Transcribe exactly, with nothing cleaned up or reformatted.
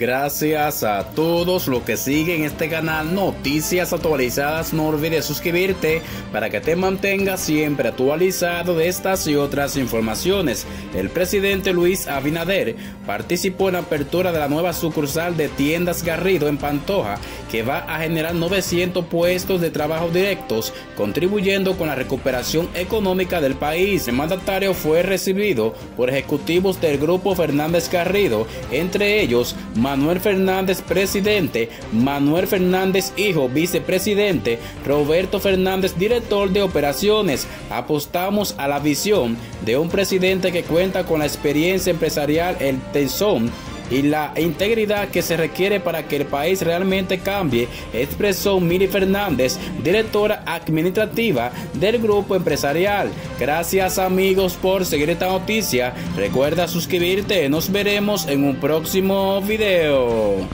Gracias a todos los que siguen este canal Noticias Actualizadas. No olvides suscribirte para que te mantengas siempre actualizado de estas y otras informaciones. El presidente Luis Abinader participó en la apertura de la nueva sucursal de Tiendas Garrido en Pantoja, que va a generar novecientos puestos de trabajo directos, contribuyendo con la recuperación económica del país. El mandatario fue recibido por ejecutivos del Grupo Fernández Garrido, entre ellos Manuel Fernández, presidente; Manuel Fernández, hijo, vicepresidente; Roberto Fernández, director de operaciones. Apostamos a la visión de un presidente que cuenta con la experiencia empresarial, el tesón y la integridad que se requiere para que el país realmente cambie, expresó Mily Fernández, directora administrativa del grupo empresarial. Gracias, amigos, por seguir esta noticia. Recuerda suscribirte. Nos veremos en un próximo video.